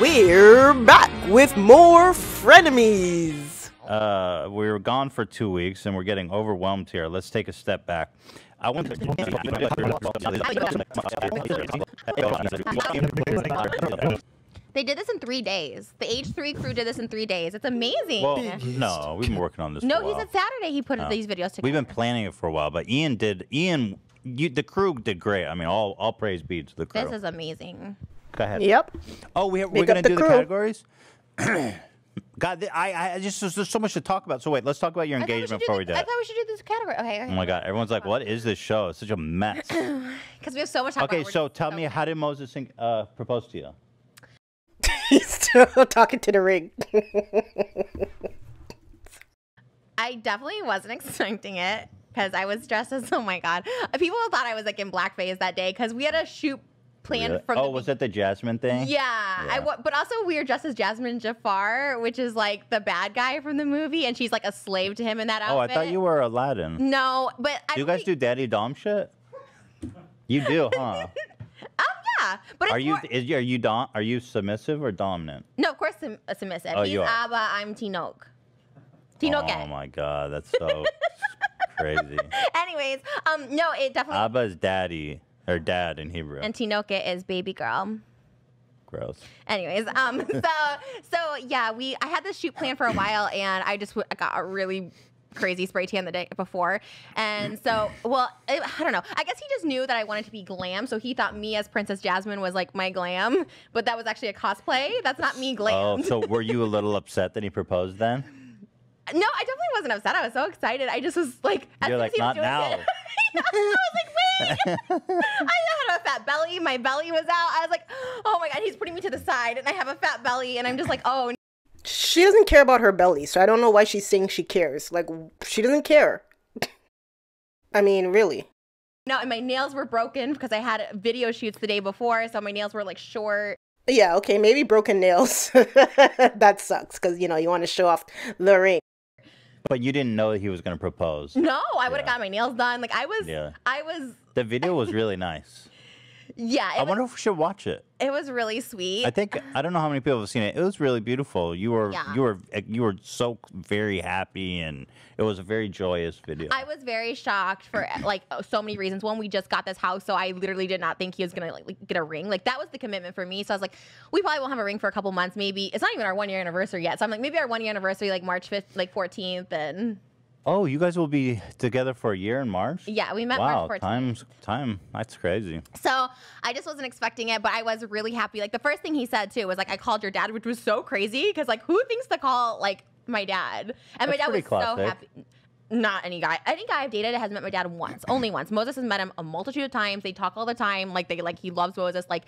We're back with more Frenemies. We were gone for 2 weeks and we're getting overwhelmed here. Let's take a step back. I want to... They did this in 3 days. The H3 crew did this in 3 days. It's amazing. Well, no, we've been working on this for a while. He said Saturday he put these videos together. We've been planning it for a while, but the crew did great. I mean, all praise be to the crew. This is amazing. Go ahead. Yep. Oh, we're going to do the categories? God, I just, there's so much to talk about. So wait, let's talk about your engagement before we do it. I thought we should do this category. Okay. Oh my God, everyone's like, what is this show? It's such a mess. Because we have so much time. Okay, so tell me, how did Moses propose to you? He's still talking to the ring. I definitely wasn't expecting it because I was dressed as, oh my God. People thought I was like in blackface that day because we had a shoot planned from the... Oh, was that the Jasmine thing? Yeah. But also we were dressed as Jasmine Jafar, which is like the bad guy from the movie, and she's like a slave to him in that outfit. Oh, I thought you were Aladdin. No, but... Do you guys do daddy dom shit? You do, huh? But are you submissive or dominant? No, of course submissive. Oh, he's Abba, I'm Tinoke. Tinoke. Oh my God, that's so crazy. Anyways, no, it definitely... Abba is daddy, or dad in Hebrew. And Tinoke is baby girl. Gross. Anyways, so yeah, I had this shoot plan for a while, and I got a really crazy spray tan the day before, and so I don't know, I guess he just knew that I wanted to be glam, so he thought me as Princess Jasmine was like my glam, but that was actually a cosplay. That's not me glam. Oh, so were you a little upset that he proposed then? No, I definitely wasn't upset. I was so excited. I just was like, you're like, not now. I was like, wait. I had a fat belly, my belly was out. I was like, oh my God, he's putting me to the side and I have a fat belly, and I'm just like, oh. She doesn't care about her belly, so I don't know why she's saying she cares. Like, she doesn't care. I mean, really. No, and my nails were broken because I had video shoots the day before, so my nails were, like, short. Yeah, okay, maybe broken nails. That sucks because, you know, you want to show off the ring. But you didn't know that he was going to propose. No, I would have got my nails done. Like, I was... The video was really nice. Yeah. I wonder if we should watch it. It was really sweet. I don't know how many people have seen it. It was really beautiful. You were so very happy, and it was a very joyous video. I was very shocked for like so many reasons. One, we just got this house, so I literally did not think he was gonna like get a ring. Like, that was the commitment for me. So I was like, we probably won't have a ring for a couple months. Maybe it's not even our 1 year anniversary yet. So I'm like, maybe our 1 year anniversary, like March 5th, like 14th, and... Oh, you guys will be together for a year in March? Yeah, we met March 14th. Wow, time. That's crazy. So I just wasn't expecting it, but I was really happy. Like, the first thing he said, too, was, like, I called your dad, which was so crazy, because, like, who thinks to call, like, my dad? And my dad was so happy. Not any guy. Any guy I've dated has met my dad once. Only once. Moses has met him a multitude of times. They talk all the time. Like, he loves Moses. Like,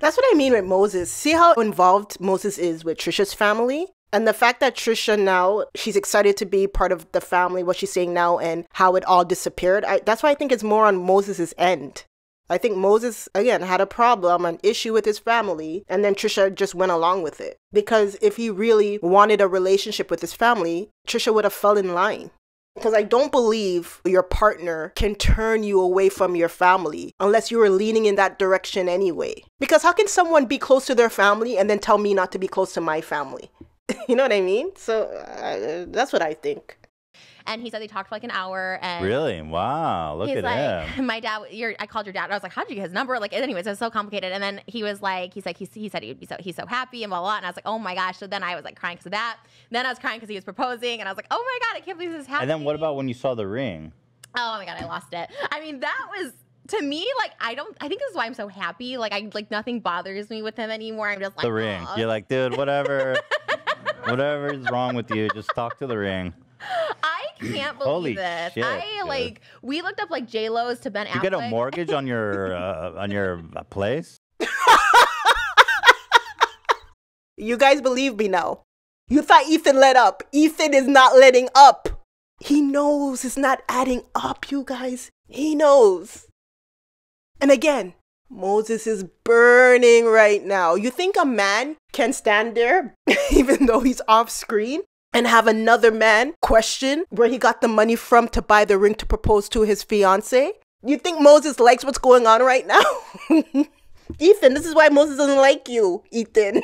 that's what I mean with Moses. See how involved Moses is with Trisha's family? And the fact that Trisha now, she's excited to be part of the family, what she's saying now, and how it all disappeared. That's why I think it's more on Moses's end. I think Moses, again, had a problem, an issue with his family, and then Trisha just went along with it. Because if he really wanted a relationship with his family, Trisha would have fell in line. Because I don't believe your partner can turn you away from your family unless you were leaning in that direction anyway. Because how can someone be close to their family and then tell me not to be close to my family? You know what I mean? So that's what I think. And he said they talked for like an hour. And really? Wow. Look at him. My dad, I called your dad. And I was like, how'd you get his number? Like, anyways, it was so complicated. And then he was like, he said he's so happy and blah, blah, blah. And I was like, oh my gosh. So then I was like crying because of that. And then I was crying because he was proposing. And I was like, oh my God, I can't believe this is happening. And then what about when you saw the ring? Oh my God, I lost it. I mean, that was... To me, like, I think this is why I'm so happy. Like, nothing bothers me with him anymore. I'm just like, the ring. You're like, dude, whatever. Whatever is wrong with you, just talk to the ring. I can't believe holy this. Shit, like, we looked up, like, JLo's to Ben Affleck. You get a mortgage on your, place? You guys believe me now. You thought Ethan let up. Ethan is not letting up. He knows it's not adding up, you guys. He knows. And again, Moses is burning right now. You think a man can stand there, even though he's off screen, and have another man question where he got the money from to buy the ring to propose to his fiance? You think Moses likes what's going on right now? Ethan, this is why Moses doesn't like you, Ethan.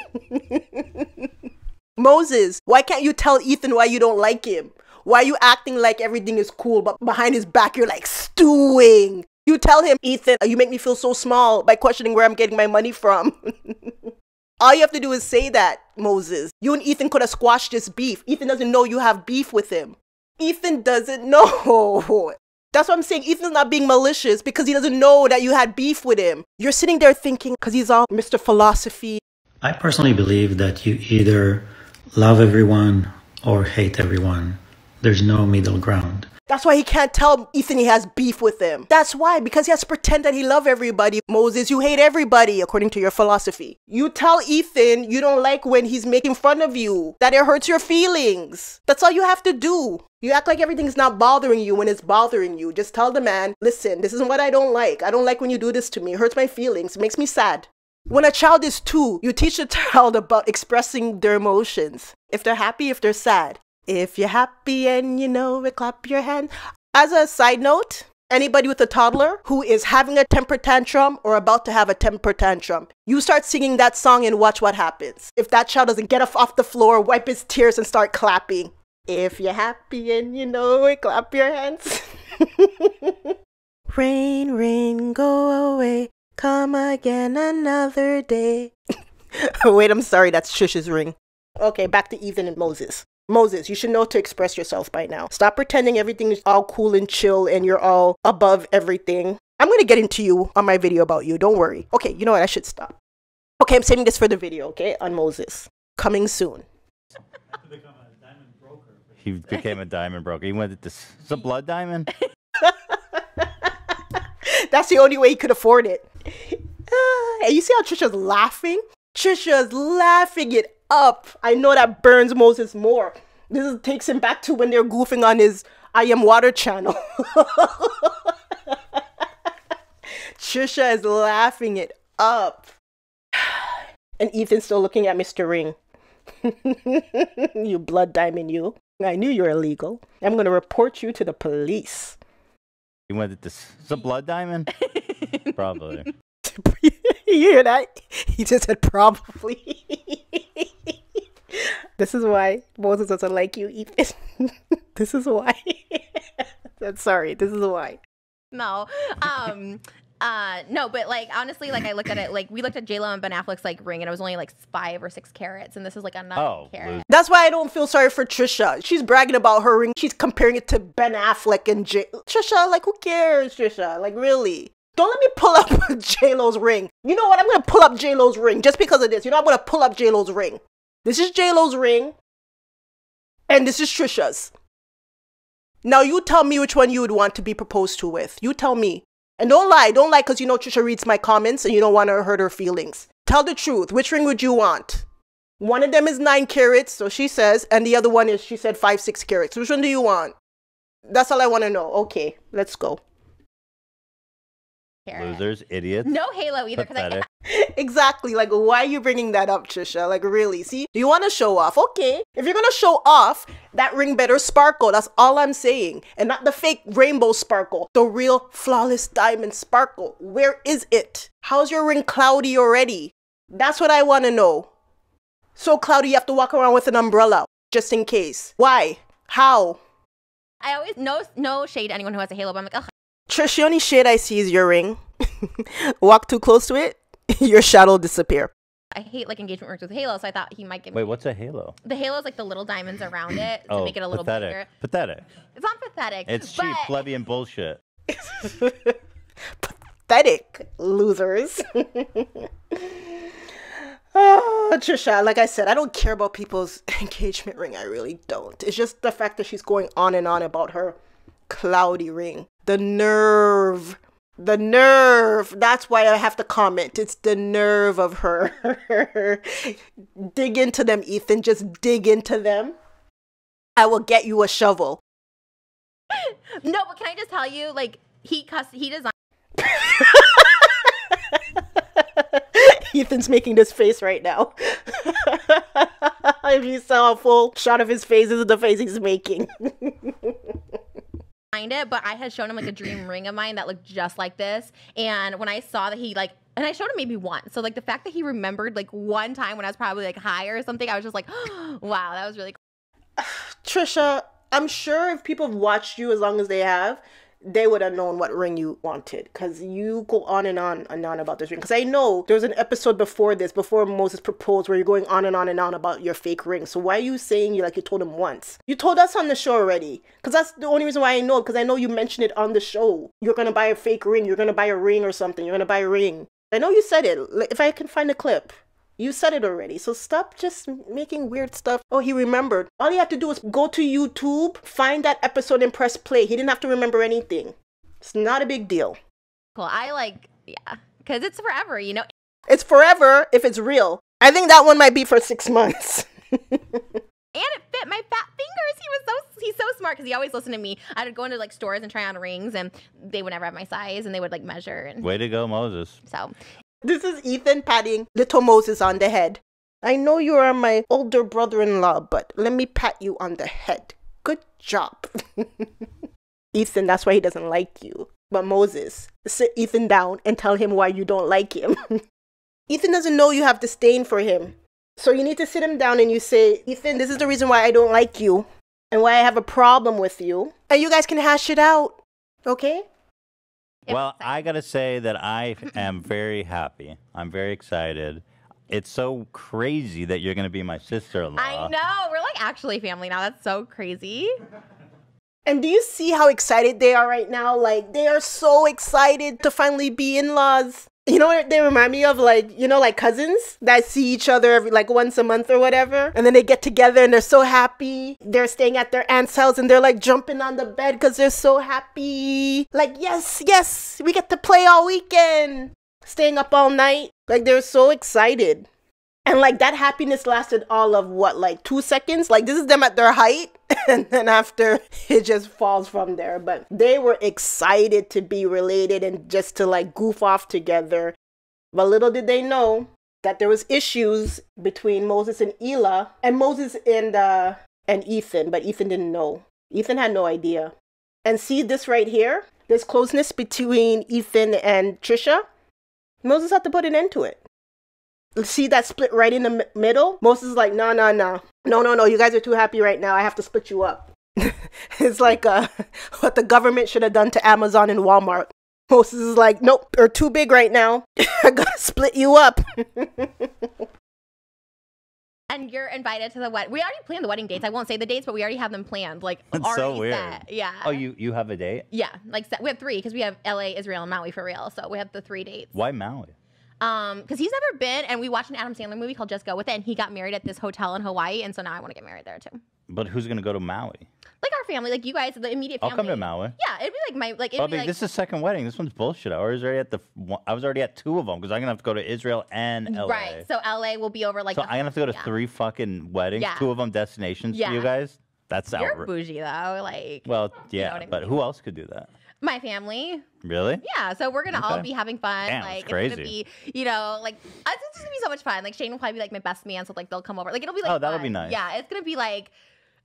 Moses, why can't you tell Ethan why you don't like him? Why are you acting like everything is cool, but behind his back you're like stewing? You tell him, Ethan, you make me feel so small by questioning where I'm getting my money from. All you have to do is say that, Moses. You and Ethan could have squashed this beef. Ethan doesn't know you have beef with him. Ethan doesn't know. That's what I'm saying. Ethan's not being malicious because he doesn't know that you had beef with him. You're sitting there thinking because he's all Mr. Philosophy. I personally believe that you either love everyone or hate everyone. There's no middle ground. That's why he can't tell Ethan he has beef with him. That's why, because he has to pretend that he loves everybody. Moses, you hate everybody, according to your philosophy. You tell Ethan you don't like when he's making fun of you, that it hurts your feelings. That's all you have to do. You act like everything's not bothering you when it's bothering you. Just tell the man, listen, this is what I don't like. I don't like when you do this to me. It hurts my feelings. It makes me sad. When a child is 2, you teach the child about expressing their emotions. If they're happy, if they're sad. If you're happy and you know it, clap your hand. As a side note, anybody with a toddler who is having a temper tantrum or about to have a temper tantrum, you start singing that song and watch what happens. If that child doesn't get off the floor, wipe his tears and start clapping. If you're happy and you know it, clap your hands. Rain, rain, go away. Come again another day. Wait, I'm sorry, that's Trisha's ring. Okay, back to Ethan and Moses. Moses, you should know to express yourself by now. Stop pretending everything is all cool and chill and you're all above everything. I'm going to get into you on my video about you. Don't worry. Okay, you know what? I should stop. Okay, I'm saving this for the video, okay? On Moses. Coming soon. He became a diamond broker. He became a diamond broker. He went to... It's a blood diamond? That's the only way he could afford it. And you see how Trisha's laughing? Trisha's laughing it up. I know that burns Moses more. This takes him back to when they're goofing on his I Am Water channel. Trisha is laughing it up. And Ethan's still looking at Mr. Ring. You blood diamond, you. I knew you were illegal. I'm going to report you to the police. You wanted this? It's a blood diamond? Probably. You hear that? He just said probably. This is why Moses doesn't like you, Ethan. This is why. I'm sorry. This is why. No. No, but like, honestly, like I look at it, like we looked at JLo and Ben Affleck's like ring and it was only like 5 or 6 carats. And this is like a 9 carat. That's why I don't feel sorry for Trisha. She's bragging about her ring. She's comparing it to Ben Affleck and Trisha, like who cares, Trisha? Like really? Don't let me pull up JLo's ring. You know what? I'm going to pull up JLo's ring just because of this. You know, I'm going to pull up JLo's ring. This is JLo's ring, and this is Trisha's. Now you tell me which one you would want to be proposed to with. You tell me. And don't lie, because you know Trisha reads my comments and you don't want to hurt her feelings. Tell the truth. Which ring would you want? One of them is 9 carats, so she says, and the other one is, she said 5, 6 carats. Which one do you want? That's all I want to know. Okay, let's go. Losers, idiots. No halo either. Pathetic. Exactly. Like, why are you bringing that up, Trisha? Like, really? See, do you want to show off? Okay. If you're going to show off, that ring better sparkle. That's all I'm saying. And not the fake rainbow sparkle. The real flawless diamond sparkle. Where is it? How's your ring cloudy already? That's what I want to know. So cloudy, you have to walk around with an umbrella just in case. Why? How? I always no shade to anyone who has a halo, but I'm like, ugh. Trish, the only shade I see is your ring. Walk too close to it, your shadow will disappear. I hate like engagement rings with halo, so I thought he might give me... Wait, what's a halo? The halo is like the little diamonds around it to make it a little bigger. Pathetic. It's not pathetic. It's cheap, plebeian bullshit. Pathetic, losers. Oh, Trisha, like I said, I don't care about people's engagement ring. I really don't. It's just the fact that she's going on and on about her cloudy ring. The nerve. The nerve. That's why I have to comment. It's the nerve of her. Dig into them, Ethan. Just dig into them. I will get you a shovel. No, but can I just tell you, like, he designed... Ethan's making this face right now. If you saw a full shot of his face, this is the face he's making. find it, but I had shown him like a dream ring of mine that looked just like this. And when I saw that he like, and I showed him maybe once. So like the fact that he remembered like one time when I was probably like high or something, I was just like, oh, wow, that was really cool. Trisha, I'm sure if people have watched you as long as they have, they would have known what ring you wanted, because you go on and on and on about this ring. Because I know there was an episode before this, before Moses proposed, where you're going on and on and on about your fake ring. So why are you saying you like you told him once? You told us on the show already, because that's the only reason why I know, because I know you mentioned it on the show. You're going to buy a fake ring. You're going to buy a ring or something. You're going to buy a ring. I know you said it. If I can find a clip. You said it already, so stop just making weird stuff. Oh, he remembered. All you have to do is go to YouTube, find that episode, and press play. He didn't have to remember anything. It's not a big deal. Cool. I like, yeah, because it's forever, you know? It's forever if it's real. I think that one might be for 6 months. And it fit my fat fingers. He's so smart, because he always listened to me. I would go into like stores and try on rings, and they would never have my size, and they would like measure. And... Way to go, Moses. So... This is Ethan patting little Moses on the head. I know you are my older brother-in-law, but let me pat you on the head. Good job. Ethan, that's why he doesn't like you. But Moses, sit Ethan down and tell him why you don't like him. Ethan doesn't know you have disdain for him. So you need to sit him down and you say, Ethan, this is the reason why I don't like you and why I have a problem with you. And you guys can hash it out, okay? Well, I gotta say that I am very happy. I'm very excited. It's so crazy that you're gonna be my sister-in-law. I know. We're like actually family now. That's so crazy. And do you see how excited they are right now? Like, they are so excited to finally be in-laws. You know what they remind me of? Like, you know, like cousins that see each other every, like once a month or whatever. And then they get together and they're so happy. They're staying at their aunt's house and they're like jumping on the bed because they're so happy. Like, yes, yes, we get to play all weekend. Staying up all night. Like, they're so excited. And like that happiness lasted all of what, like 2 seconds? Like, this is them at their height. And then after, it just falls from there. But they were excited to be related and just to like goof off together. But little did they know that there was issues between Moses and Hila, and Moses and Ethan. But Ethan didn't know. Ethan had no idea. And see this right here? This closeness between Ethan and Trisha? Moses had to put an end to it. See that split right in the middle? Moses is like, no, you guys are too happy right now. I have to split you up. It's like what the government should have done to Amazon and Walmart. Moses is like, nope, you're too big right now. I gotta split you up. And you're invited to the wedding. We already planned the wedding dates. I won't say the dates, but we already have them planned. Like, that's so weird. Set. Yeah. Oh, you have a date? Yeah, like set. We have 3 because we have LA, Israel, and Maui for real. So we have the 3 dates. Why Maui? Because he's never been, and we watched an Adam Sandler movie called Just Go With It, and he got married at this hotel in Hawaii, and so now I want to get married there too. But who's gonna go to Maui? Like our family, like you guys, the immediate family. I'll come to Maui. Yeah, it'd be like my like. It'd be like, this is the second wedding. This one's bullshit. I was already at 2 of them because I'm gonna have to go to Israel and LA. Right. So LA will be over like. So I'm gonna have to go to 3 fucking weddings. Yeah. 2 of them destinations for you guys. That's outrageous. You're bougie though, like. Well, yeah, you know what I mean? But who else could do that? My family. Really? Yeah. So we're going to all be having fun. Damn, like, it's going to be, you know, like, it's going to be so much fun. Like, Shane will probably be, like, my best man. So, like, they'll come over. Like, it'll be, like, oh, that would be nice. Yeah. It's going to be, like,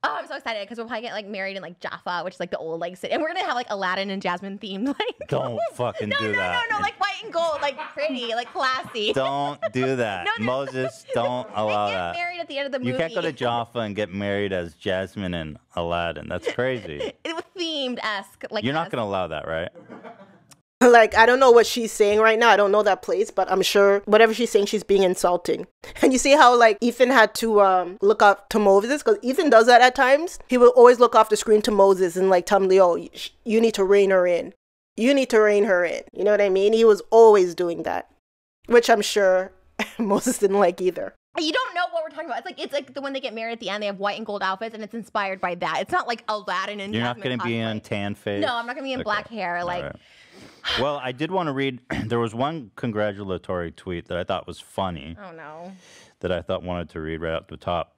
oh, I'm so excited because we'll probably get, like, married in, like, Jaffa, which is, like, the old, like, city. And we're going to have, like, Aladdin and Jasmine themed, like. Don't fucking do that. No. Like, white and gold. Like, pretty. Like, classy. Don't do that. No, Moses, don't allow that. They get married at the end of the movie. You can't go to Jaffa and get married as Jasmine and Aladdin. That's crazy. It was themed-esque. Like, you're not going to allow that, right? Like, I don't know what she's saying right now. I don't know that place, but I'm sure whatever she's saying, she's being insulting. And you see how, like, Ethan had to look up to Moses? Because Ethan does that at times. He will always look off the screen to Moses and, like, tell him, Leo, you need to rein her in. You need to rein her in. You know what I mean? He was always doing that, which I'm sure Moses didn't like either. You don't know what we're talking about. It's like the when they get married at the end, they have white and gold outfits, and it's inspired by that. It's not like Aladdin and Jasmine. You're not going to be in tan face? No, I'm not going to be in black hair. Like... All right. Well, I did want to read, there was one congratulatory tweet that I thought was funny. Oh, no. That I thought wanted to read right up the top.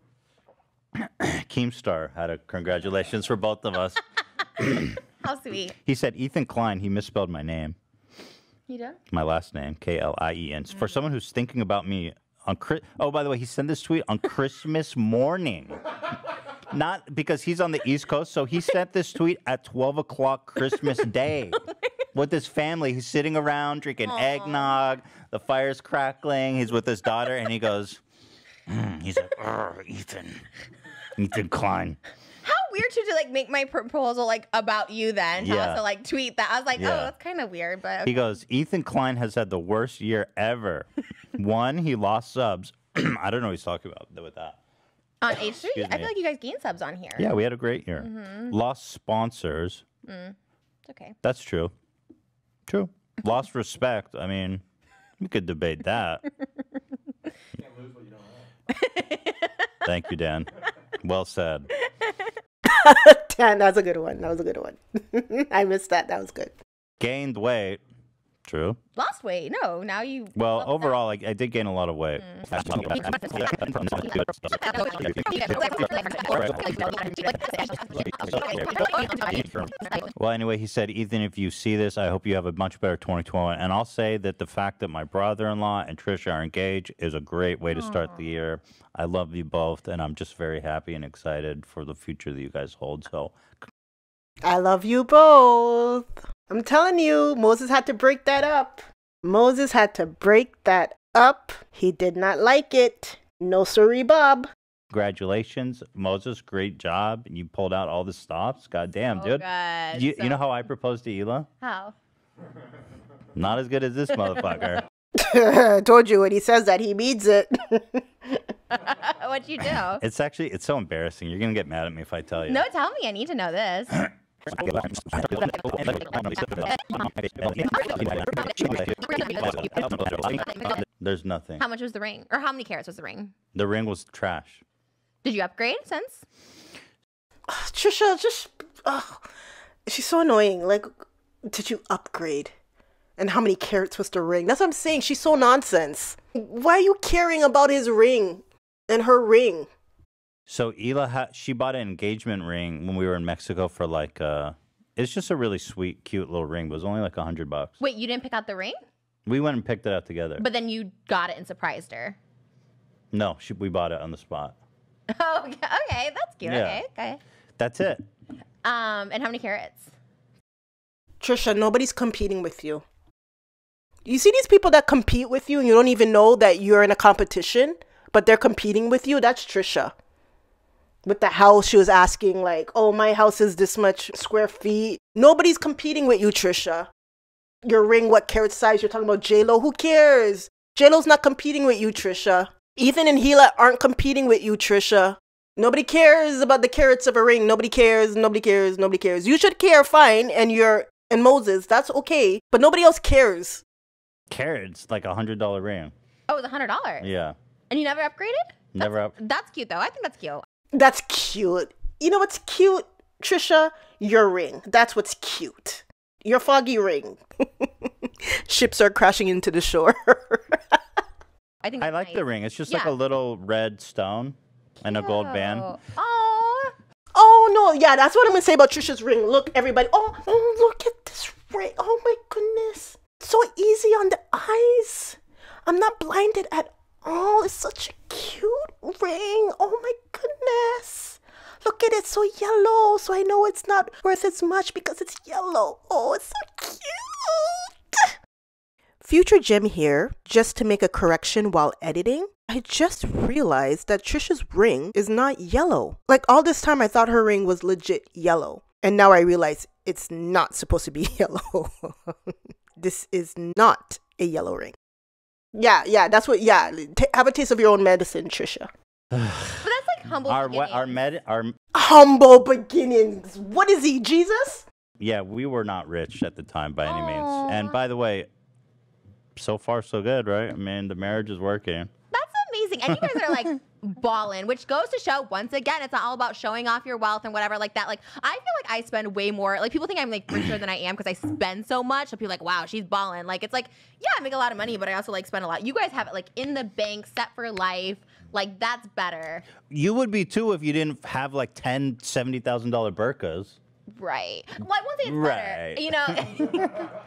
Keemstar had a congratulations for both of us. How sweet. He said, Ethan Klein, he misspelled my name. You did? My last name, Klien. Mm-hmm. For someone who's thinking about me on, oh, by the way, he sent this tweet on Christmas morning. Not because he's on the East Coast, so he sent this tweet at 12 o'clock Christmas Day with his family. He's sitting around drinking eggnog. The fire's crackling. He's with his daughter, and he goes, he's like, Ethan Klein. How weird to like make my proposal like about you then to also like tweet that. I was like, oh, that's kind of weird. But okay. He goes, Ethan Klein has had the worst year ever. One, he lost subs. I don't know what he's talking about with that. On H3? I feel like you guys gained subs on here. Yeah, we had a great year. Lost sponsors. It's okay. That's true. True. Lost respect. I mean, we could debate that. You can't lose what you don't have. Thank you, Dan. Well said. Dan, that was a good one. That was a good one. I missed that. That was good. Gained weight. True. Lost weight. No, now you. Well, overall, I did gain a lot of weight. Well, anyway, he said, Ethan, if you see this, I hope you have a much better 2021. And I'll say that the fact that my brother-in-law and Trisha are engaged is a great way to start the year. I love you both, and I'm just very happy and excited for the future that you guys hold. So, I love you both. I'm telling you, Moses had to break that up. Moses had to break that up. He did not like it. No sorry, Bob. Congratulations, Moses. Great job. And you pulled out all the stops. God damn, dude. God. You know how I proposed to Hila? How? Not as good as this motherfucker. I told you when he says that, he means it. What'd you do? It's actually, it's so embarrassing. You're going to get mad at me if I tell you. No, tell me. I need to know this. There's nothing. How much was the ring? Or how many carats was the ring? The ring was trash. Did you upgrade since? Trisha, just... she's so annoying. Like, did you upgrade? And how many carats was the ring? That's what I'm saying. She's so nonsense. Why are you caring about his ring and her ring? So Hila, she bought an engagement ring when we were in Mexico for like, it's just a really sweet, cute little ring, but it was only like $100. Wait, you didn't pick out the ring? We went and picked it out together. But then you got it and surprised her. No, we bought it on the spot. Oh, okay, that's cute. Yeah. Okay, okay. That's it. And how many carats? Trisha, nobody's competing with you. You see these people that compete with you and you don't even know that you're in a competition, but they're competing with you? That's Trisha. With the house, she was asking like, oh, my house is this much square feet. Nobody's competing with you, Trisha. Your ring, what carat size, you're talking about JLo. Who cares? JLo's not competing with you, Trisha. Ethan and Hila aren't competing with you, Trisha. Nobody cares about the carats of a ring. Nobody cares, nobody cares, nobody cares. You should care, fine, and Moses, that's okay. But nobody else cares. Carats, like $100 ring. Oh, it was $100? Yeah. And you never upgraded? Never upgraded. That's cute, though. I think that's cute. That's cute. You know what's cute, Trisha? Your ring. That's what's cute. Your foggy ring. Ships are crashing into the shore. I like the ring. It's just like a little red stone and a gold band. Oh. Oh, no. Yeah, that's what I'm going to say about Trisha's ring. Look, everybody. Oh, look at this ring. Oh, my goodness. So easy on the eyes. I'm not blinded at all. Oh, it's such a cute ring. Oh my goodness. Look at it, so yellow. So I know it's not worth as much because it's yellow. Oh, it's so cute. Future Jim here, just to make a correction while editing. I just realized that Trisha's ring is not yellow. Like all this time I thought her ring was legit yellow. And now I realize it's not supposed to be yellow. This is not a yellow ring. Yeah, that's what, yeah. Have a taste of your own medicine, Trisha. But that's like humble beginnings. Our humble beginnings. What is he, Jesus? Yeah, we were not rich at the time by any means. And by the way, so far so good, right? I mean, the marriage is working. That's amazing. And you guys are like ballin', which goes to show, once again, it's not all about showing off your wealth and whatever like that. Like, I feel like I spend way more. Like, people think I'm like richer than I am because I spend so much. So people are like, wow, she's ballin'. Like, it's like, yeah, I make a lot of money, but I also like spend a lot. You guys have it like in the bank, set for life. Like, that's better. You would be too if you didn't have like 10 $70,000 burkas. Right. Well, I won't say it's better. You know, I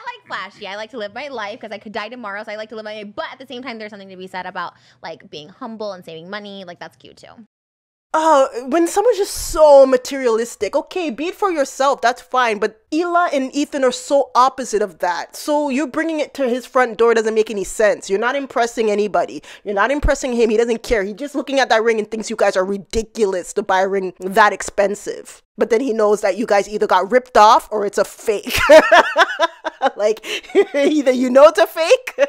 like flashy. I like to live my life because I could die tomorrow. So I like to live my life. But at the same time, there's something to be said about like being humble and saving money. Like that's cute too. when someone's just so materialistic, okay, be it for yourself, that's fine, but Hila and Ethan are so opposite of that. So you bringing it to his front door doesn't make any sense. You're not impressing anybody. You're not impressing him. He doesn't care. He's just looking at that ring and thinks you guys are ridiculous to buy a ring that expensive. But then he knows that you guys either got ripped off or it's a fake. Like, either you know it's a fake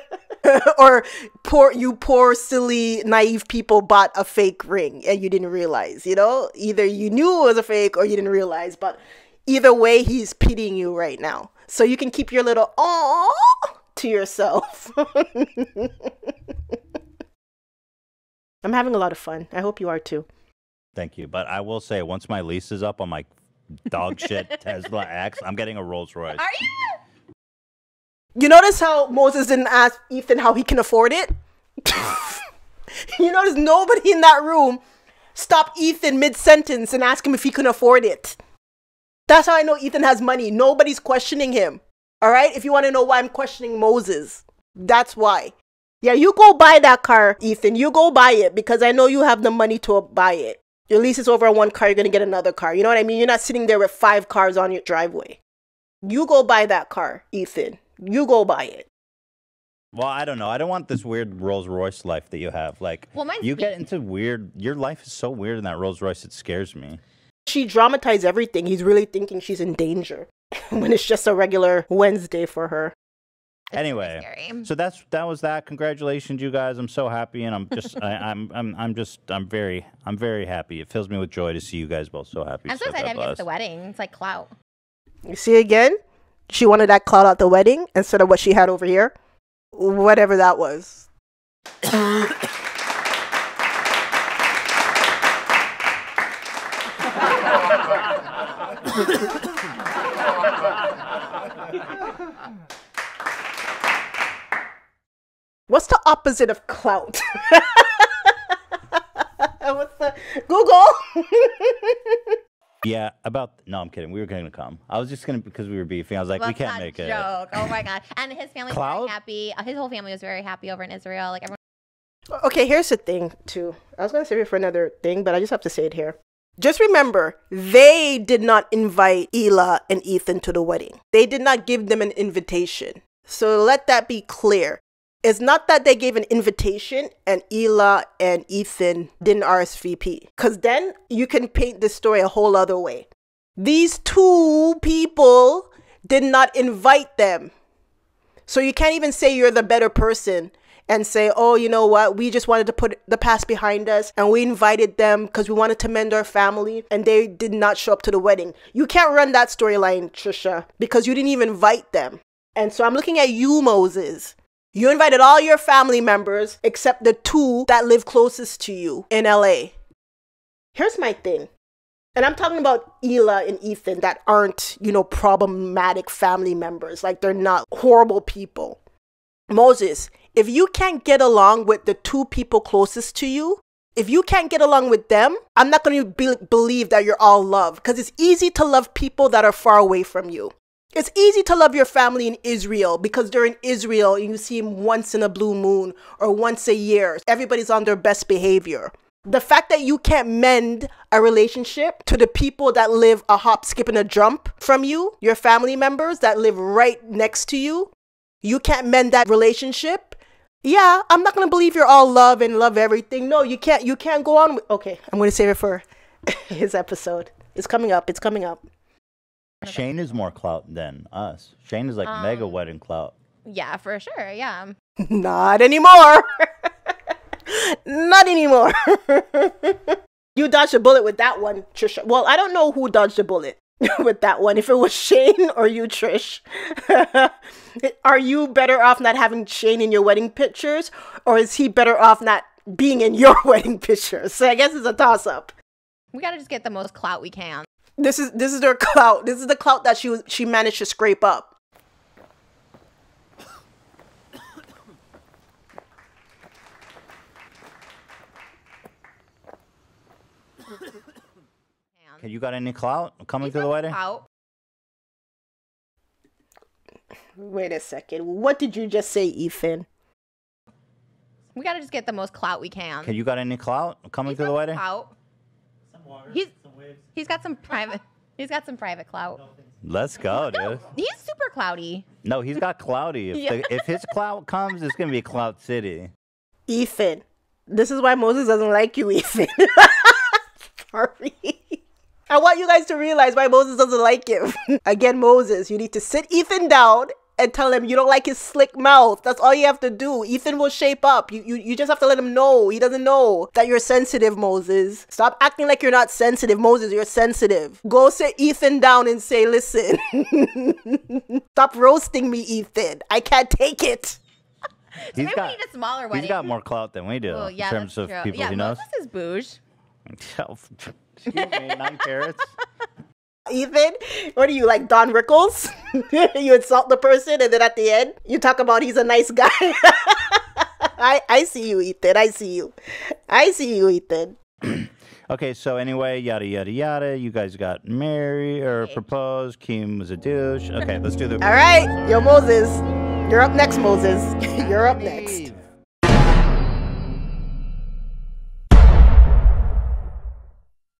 or you poor, silly, naive people bought a fake ring and you didn't realize, you know? Either you knew it was a fake or you didn't realize, but either way, he's pitying you right now. So you can keep your little aww to yourself. I'm having a lot of fun. I hope you are too. Thank you. But I will say, once my lease is up on my dog shit Tesla X, I'm getting a Rolls Royce. Are you? You notice how Moses didn't ask Ethan how he can afford it? You notice nobody in that room stopped Ethan mid-sentence and asked him if he can afford it. That's how I know Ethan has money. Nobody's questioning him. All right? If you want to know why I'm questioning Moses, that's why. Yeah, you go buy that car, Ethan. You go buy it because I know you have the money to buy it. Your lease is over on one car, you're going to get another car. You know what I mean? You're not sitting there with 5 cars on your driveway. You go buy that car, Ethan. You go buy it. Well, I don't know. I don't want this weird Rolls Royce life that you have. Like, well, you get into weird... Your life is so weird in that Rolls Royce, it scares me. She dramatized everything. He's really thinking she's in danger when it's just a regular Wednesday for her. Anyway, so that was that. Congratulations, you guys. I'm so happy, and I'm just I'm very happy. It fills me with joy to see you guys both so happy. I'm so excited. I'm getting to the wedding. It's like clout. You see again? She wanted that clout at the wedding instead of what she had over here. Whatever that was. What's the opposite of clout? What's the Google? Yeah, about no, I'm kidding. We were going to come. I was just going to because we were beefing. I was like, well, we can't make a joke. Oh my god! And his family was very happy. His whole family was very happy over in Israel. Like everyone. Okay, here's the thing too. I was going to save it for another thing, but I just have to say it here. Just remember, they did not invite Hila and Ethan to the wedding. They did not give them an invitation. So let that be clear. It's not that they gave an invitation and Hila and Ethan didn't RSVP. Because then you can paint this story a whole other way. These two people did not invite them. So you can't even say you're the better person and say, oh, you know what? We just wanted to put the past behind us and we invited them because we wanted to mend our family and they did not show up to the wedding. You can't run that storyline, Trisha, because you didn't even invite them. And so I'm looking at you, Moses. You invited all your family members except the 2 that live closest to you in LA. Here's my thing. And I'm talking about Hila and Ethan that aren't, you know, problematic family members. Like, they're not horrible people. Moses, if you can't get along with the 2 people closest to you, if you can't get along with them, I'm not going to believe that you're all love. Because it's easy to love people that are far away from you. It's easy to love your family in Israel because they're in Israel and you see them once in a blue moon or once a year. Everybody's on their best behavior. The fact that you can't mend a relationship to the people that live a hop, skip, and a jump from you, your family members that live right next to you, you can't mend that relationship. Yeah, I'm not going to believe you're all love and love everything. No, you can't go on with... Okay, I'm going to save it for his episode. It's coming up. It's coming up. Shane is more clout than us. Shane is like mega wedding clout. Yeah, for sure. Yeah. Not anymore. Not anymore. You dodged a bullet with that one, Trisha. Well, I don't know who dodged a bullet with that one. If it was Shane or you, Trish. Are you better off not having Shane in your wedding pictures? Or is he better off not being in your wedding pictures? So I guess it's a toss-up. We got to just get the most clout we can. This is their clout. This is the clout that she managed to scrape up. Hey, you got any clout coming to the wedding? Clout. Wait a second. What did you just say, Ethan? We gotta just get the most clout we can. Hey, you got any clout coming to the wedding? Clout. water, some waves. He's got some private clout. Let's go, dude. He's super cloudy. No, he's got cloudy. If, if his clout comes, it's going to be Cloud City. Ethan. This is why Moses doesn't like you, Ethan. Sorry. I want you guys to realize why Moses doesn't like him. Again, Moses, you need to sit Ethan down and tell him you don't like his slick mouth. That's all you have to do. Ethan will shape up. You just have to let him know. He doesn't know that you're sensitive, Moses. Stop acting like you're not sensitive, Moses. You're sensitive. Go sit Ethan down and say, listen. Stop roasting me, Ethan. I can't take it. Maybe we need a smaller wedding. He's got more clout than we do in terms of people he knows. Yeah, this is bouge. You made 9 carats. Ethan, what are you, like Don Rickles? You insult the person and then at the end, you talk about he's a nice guy. I see you, Ethan. I see you. I see you, Ethan. Okay, so anyway, yada, yada, yada. You guys got married or proposed. Keem was a douche. Okay, let's do the... All right. Yo, Moses. You're up next, Moses. You're up next.